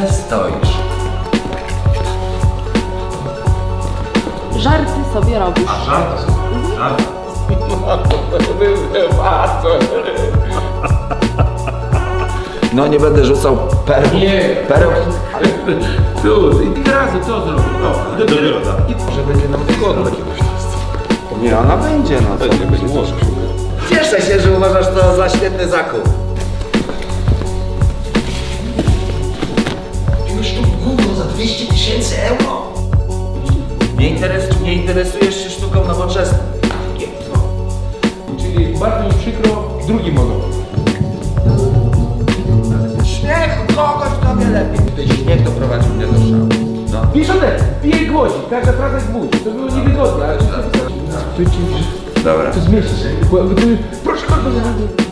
źle stoisz. Żarty sobie robisz. A żarty? Żarty? No nie będę rzucał pereł. Nie. Pereł. I teraz co zrobię? No, do biura. Może będzie nam wygodne kiedyś. Nie, ona będzie, no to nie będzie łożka. Cieszę się, że uważasz to za świetny zakup. Już tu gówno za 200 000 euro. Nie interesujesz się sztuką nowoczesną. Kiepsko. Czyli bardzo mi przykro, drugi monolog. Śmiech kogoś tobie lepiej. Ten śmiech doprowadził mnie do szału. No. Piszone, pije gwoździ, każda praca jest budzi. To było niewygodne, ale... Dobra. To zmieści się. Proszę bardzo.